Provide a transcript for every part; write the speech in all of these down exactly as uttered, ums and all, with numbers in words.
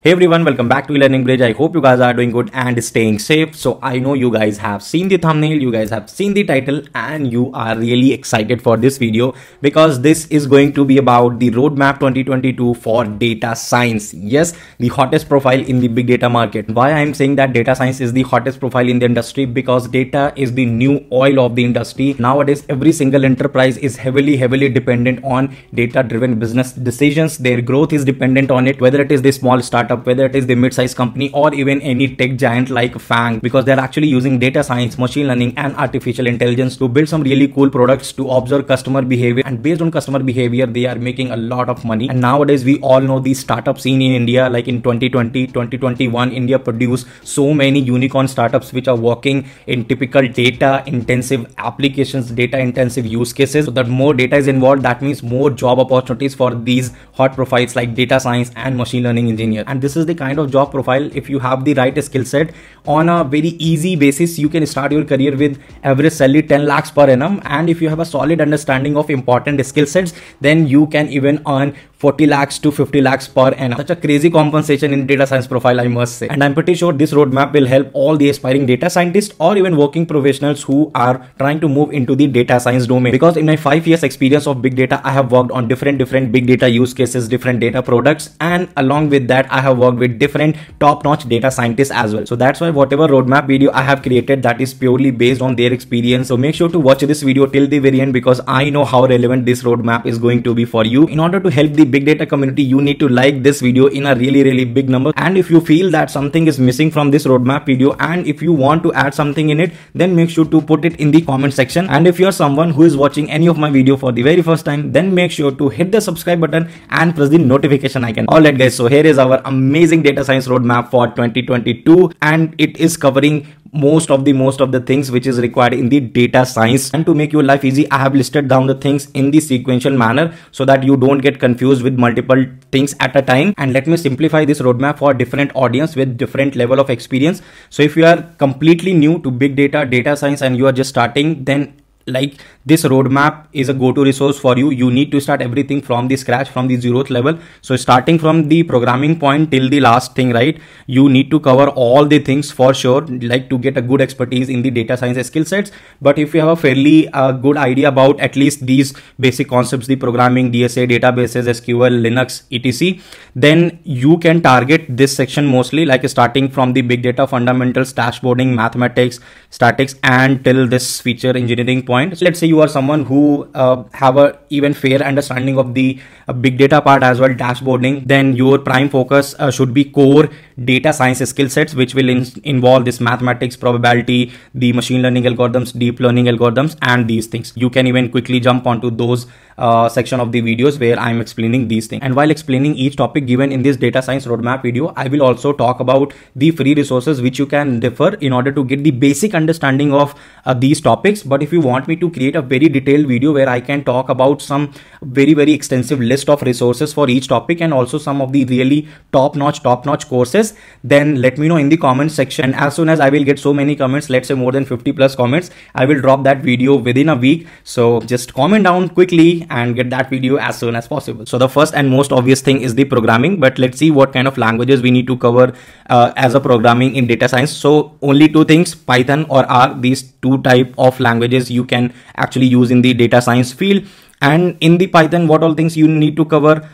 Hey everyone, welcome back to Learning Bridge. I hope you guys are doing good and staying safe. So I know you guys have seen the thumbnail, you guys have seen the title, and you are really excited for this video because this is going to be about the roadmap twenty twenty-two for data science. Yes, the hottest profile in the big data market. Why I am saying that data science is the hottest profile in the industry? Because data is the new oil of the industry. Nowadays, every single enterprise is heavily, heavily dependent on data-driven business decisions. Their growth is dependent on it, whether it is the small startup, Up, whether it is the mid-sized company or even any tech giant like Fang, because they're actually using data science, machine learning and artificial intelligence to build some really cool products, to observe customer behavior, and based on customer behavior they are making a lot of money. And nowadays we all know the startup scene in India. Like in twenty twenty, twenty twenty-one, India produced so many unicorn startups which are working in typical data intensive applications, data intensive use cases. So that more data is involved, that means more job opportunities for these hot profiles like data science and machine learning engineer. And this is the kind of job profile, if you have the right skill set, on a very easy basis you can start your career with average salary ten lakhs per annum. And if you have a solid understanding of important skill sets, then you can even earn forty lakhs to fifty lakhs per annum. Such a crazy compensation in data science profile, I must say. And I'm pretty sure this roadmap will help all the aspiring data scientists or even working professionals who are trying to move into the data science domain. Because in my five years experience of big data, I have worked on different, different big data use cases, different data products. And along with that, I have worked with different top-notch data scientists as well. So that's why whatever roadmap video I have created, that is purely based on their experience. So make sure to watch this video till the very end because I know how relevant this roadmap is going to be for you. In order to help the big data community, you need to like this video in a really really big number. And if you feel that something is missing from this roadmap video and if you want to add something in it, then make sure to put it in the comment section. And if you are someone who is watching any of my video for the very first time, then make sure to hit the subscribe button and press the notification icon. Alright guys, so here is our amazing data science roadmap for twenty twenty-two, and it is covering most of the most of the things which is required in the data science. And to make your life easy, I have listed down the things in the sequential manner so that you don't get confused with multiple things at a time. And let me simplify this roadmap for different audience with different level of experience. So if you are completely new to big data, data science, and you are just starting, then like this roadmap is a go-to resource for you. You need to start everything from the scratch, from the zeroth level. So starting from the programming point till the last thing, right? You need to cover all the things for sure, like to get a good expertise in the data science skill sets. But if you have a fairly uh, good idea about at least these basic concepts, the programming, D S A, databases, S Q L, Linux, et cetera, then you can target this section mostly, like starting from the big data fundamentals, dashboarding, mathematics, statics, and till this feature engineering point. So let's say you are someone who uh, have a even fair understanding of the uh, big data part as well, dashboarding, then your prime focus uh, should be core data science skill sets, which will in involve this mathematics, probability, the machine learning algorithms, deep learning algorithms, and these things. You can even quickly jump onto those uh, section of the videos where I'm explaining these things. And while explaining each topic given in this data science roadmap video, I will also talk about the free resources which you can refer in order to get the basic understanding of uh, these topics. But if you want me to create a very detailed video where I can talk about some very very extensive list of resources for each topic and also some of the really top-notch top-notch courses, then let me know in the comment section. And as soon as I will get so many comments, let's say more than fifty plus comments, I will drop that video within a week. So just comment down quickly and get that video as soon as possible. So the first and most obvious thing is the programming, but let's see what kind of languages we need to cover uh, as a programming in data science. So only two things, Python or R, these two type of languages you can can actually use in the data science field. And in the Python, what all things you need to cover?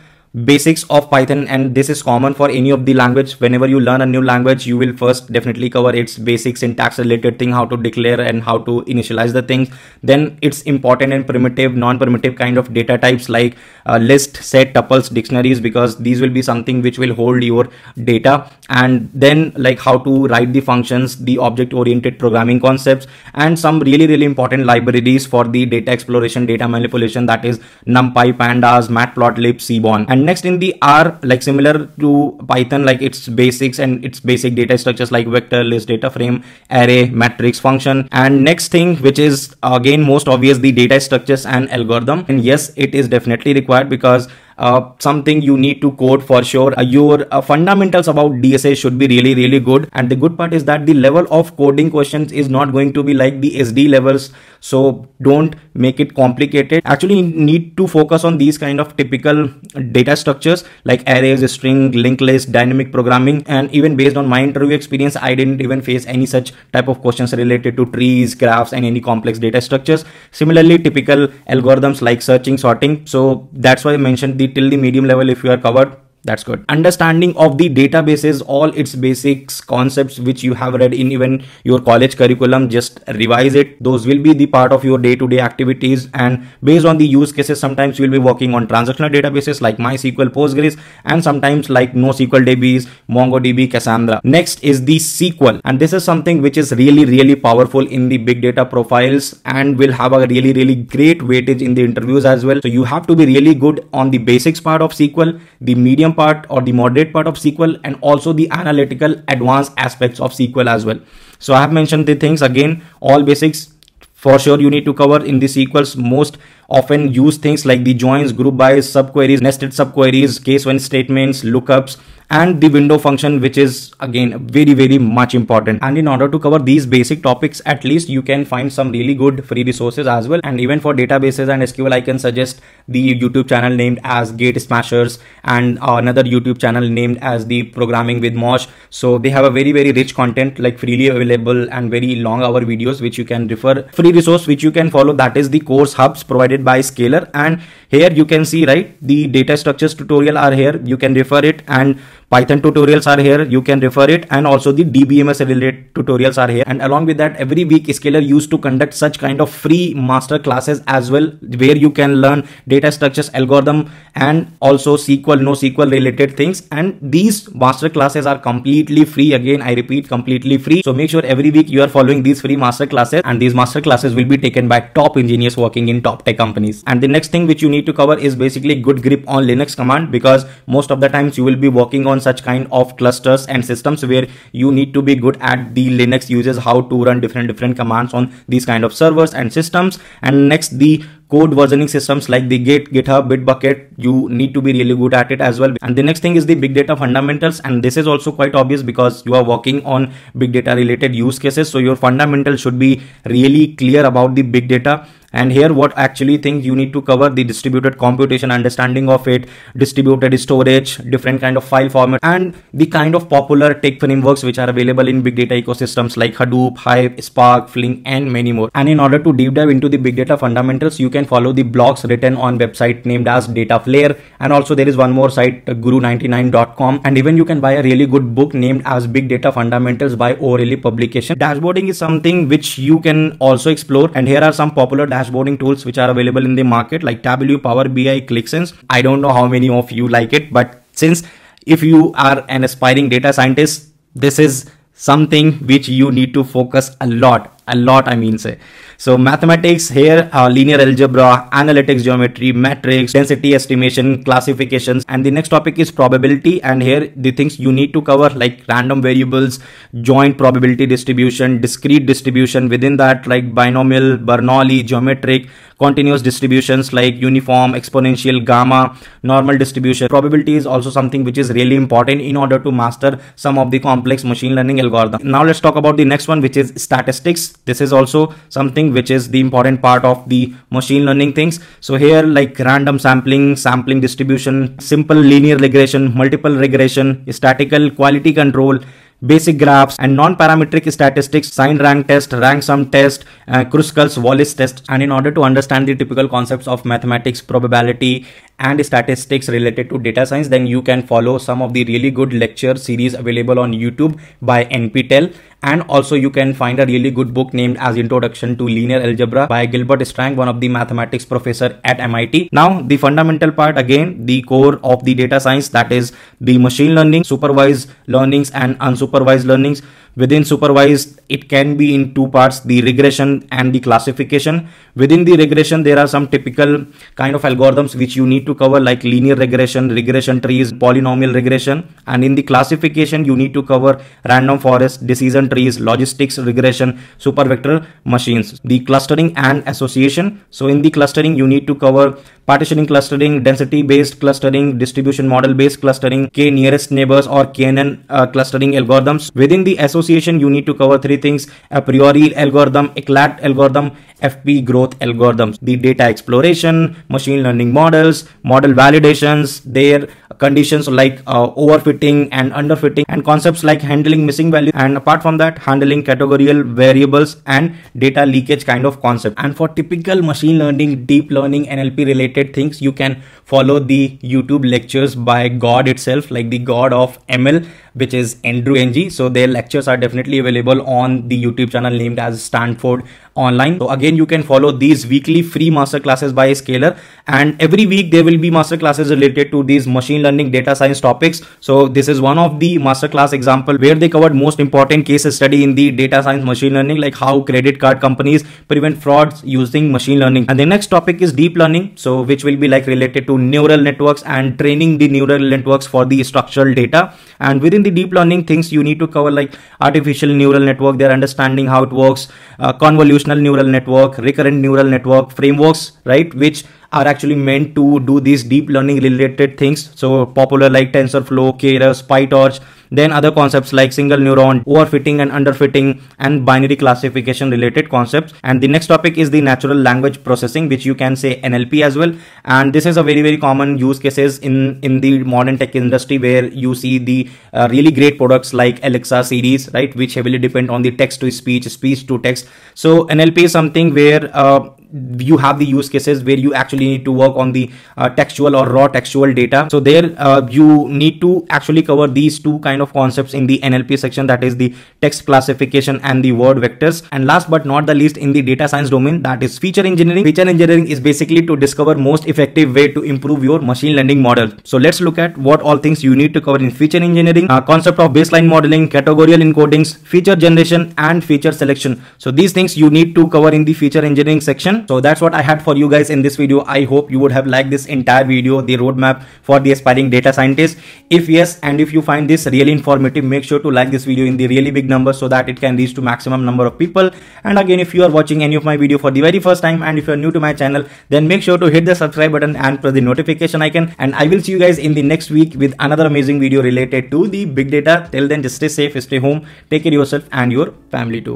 Basics of Python, and this is common for any of the language. Whenever you learn a new language, you will first definitely cover its basic syntax related thing, how to declare and how to initialize the things. Then it's important and primitive, non-primitive kind of data types like uh, list, set, tuples, dictionaries, because these will be something which will hold your data. And then like how to write the functions, the object-oriented programming concepts, and some really really important libraries for the data exploration, data manipulation, that is NumPy, Pandas, Matplotlib, Seaborn. And next in the R, like similar to Python, like its basics and its basic data structures like vector, list, data frame, array, matrix, function. And next thing, which is again most obvious, the data structures and algorithm. And yes, it is definitely required because uh, something you need to code for sure. Uh, your uh, fundamentals about D S A should be really, really good. And the good part is that the level of coding questions is not going to be like the S D levels. So don't make it complicated. Actually, you need to focus on these kind of typical data structures like arrays, string, linked list, dynamic programming. And even based on my interview experience, I didn't even face any such type of questions related to trees, graphs, and any complex data structures. Similarly, typical algorithms like searching, sorting. So that's why I mentioned the till the medium level, if you are covered, that's good. Understanding of the databases, all its basics, concepts which you have read in even your college curriculum, just revise it. Those will be the part of your day-to-day activities. And based on the use cases, sometimes you'll be working on transactional databases like MySQL, Postgres, and sometimes like NoSQL D Bs, MongoDB, Cassandra. Next is the S Q L. And this is something which is really, really powerful in the big data profiles and will have a really, really great weightage in the interviews as well. So you have to be really good on the basics part of S Q L, the medium part or the moderate part of S Q L, and also the analytical advanced aspects of S Q L as well. So I have mentioned the things again, all basics for sure you need to cover in the S Q Ls. Most often use things like the joins, group bys, subqueries, nested subqueries, case when statements, lookups, and the window function, which is again very, very much important. And in order to cover these basic topics, at least you can find some really good free resources as well. And even for databases and S Q L, I can suggest the YouTube channel named as Gate Smashers and uh, another YouTube channel named as the Programming with Mosh. So they have a very, very rich content, like freely available and very long hour videos which you can refer. Free resource which you can follow, that is the course hubs provided by Scaler. And here you can see, right, the data structures tutorial are here, you can refer it, and Python tutorials are here, you can refer it, and also the D B M S related tutorials are here. And along with that, every week Scaler used to conduct such kind of free master classes as well, where you can learn data structures, algorithm, and also S Q L, NoSQL related things. And these master classes are completely free. Again, I repeat, completely free. So make sure every week you are following these free master classes, and these master classes will be taken by top engineers working in top tech companies. And the next thing which you need to cover is basically good grip on Linux command, because most of the times you will be working on such kind of clusters and systems where you need to be good at the Linux uses, how to run different different commands on these kind of servers and systems. And next, the code versioning systems like the Git, GitHub, Bitbucket, you need to be really good at it as well. And the next thing is the big data fundamentals, and this is also quite obvious because you are working on big data related use cases, so your fundamentals should be really clear about the big data. And here what actually things you need to cover: the distributed computation, understanding of it, distributed storage, different kind of file format, and the kind of popular tech frameworks which are available in big data ecosystems like Hadoop, Hive, Spark, Flink, and many more. And in order to deep dive into the big data fundamentals, you can follow the blogs written on website named as DataFlair. And also there is one more site, guru ninety-nine dot com. And even you can buy a really good book named as Big Data Fundamentals by O'Reilly publication. Dashboarding is something which you can also explore. And here are some popular dashboards. Dashboarding tools which are available in the market like Tableau, Power B I, ClickSense. I don't know how many of you like it, but since if you are an aspiring data scientist, this is something which you need to focus a lot. A lot, I mean say. So mathematics here, uh, linear algebra, analytics, geometry, matrix, density estimation, classifications. And the next topic is probability. And here the things you need to cover like random variables, joint probability distribution, discrete distribution, within that like binomial, Bernoulli, geometric, continuous distributions like uniform, exponential, gamma, normal distribution. Probability is also something which is really important in order to master some of the complex machine learning algorithms. Now let's talk about the next one, which is statistics. This is also something which is the important part of the machine learning things. So here like random sampling, sampling distribution, simple linear regression, multiple regression, statistical quality control, basic graphs, and non-parametric statistics, signed rank test, rank sum test, uh, Kruskal's Wallis test. And in order to understand the typical concepts of mathematics, probability, and statistics related to data science, then you can follow some of the really good lecture series available on YouTube by N P T E L. And also you can find a really good book named as Introduction to Linear Algebra by Gilbert Strang, one of the mathematics professor at M I T. Now the fundamental part, again the core of the data science, that is the machine learning, supervised learnings and unsupervised learnings. Within supervised, it can be in two parts, the regression and the classification. Within the regression, there are some typical kind of algorithms which you need need to cover like linear regression, regression trees, polynomial regression, and in the classification you need to cover random forest, decision trees, logistics regression, supervector machines, the clustering and association. So in the clustering you need to cover partitioning clustering, density based clustering, distribution model based clustering, k nearest neighbors or K N N uh, clustering algorithms. Within the association you need to cover three things: a priori algorithm, eclat algorithm, F P growth algorithms. The data exploration, machine learning models, model validations, their conditions like uh, overfitting and underfitting, and concepts like handling missing value, and apart from that handling categorical variables and data leakage kind of concept. And for typical machine learning, deep learning, N L P related things, you can follow the YouTube lectures by God itself, like the God of M L, which is Andrew Ng. So their lectures are definitely available on the YouTube channel named as Stanford Online. So again, you can follow these weekly free master classes by Scaler, and every week there will be master classes related to these machine learning data science topics. So this is one of the master class example where they covered most important case study in the data science machine learning, like how credit card companies prevent frauds using machine learning. And the next topic is deep learning, so which will be like related to neural networks and training the neural networks for the structural data. And within the deep learning things you need to cover like artificial neural network, their understanding how it works, uh, convolutional neural network, recurrent neural network frameworks, right, which are actually meant to do these deep learning related things. So popular like TensorFlow, Keras, PyTorch, then other concepts like single neuron, overfitting and underfitting, and binary classification related concepts. And the next topic is the natural language processing, which you can say N L P as well. And this is a very very common use cases in in the modern tech industry, where you see the uh, really great products like Alexa series, right, which heavily depend on the text to speech, speech to text. So N L P is something where uh, you have the use cases where you actually need to work on the uh, textual or raw textual data. So there uh, you need to actually cover these two kind of concepts in the N L P section, that is the text classification and the word vectors. And last but not the least, in the data science domain, that is feature engineering. Feature engineering is basically to discover most effective way to improve your machine learning model. So let's look at what all things you need to cover in feature engineering: uh, concept of baseline modeling, categorical encodings, feature generation, and feature selection. So these things you need to cover in the feature engineering section. So that's what I had for you guys in this video. I hope you would have liked this entire video, the roadmap for the aspiring data scientist. If yes, and if you find this really informative, make sure to like this video in the really big number so that it can reach to maximum number of people. And again, if you are watching any of my video for the very first time, and if you are new to my channel, then make sure to hit the subscribe button and press the notification icon. And I will see you guys in the next week with another amazing video related to the big data. Till then, just stay safe, stay home, take care of yourself and your family too.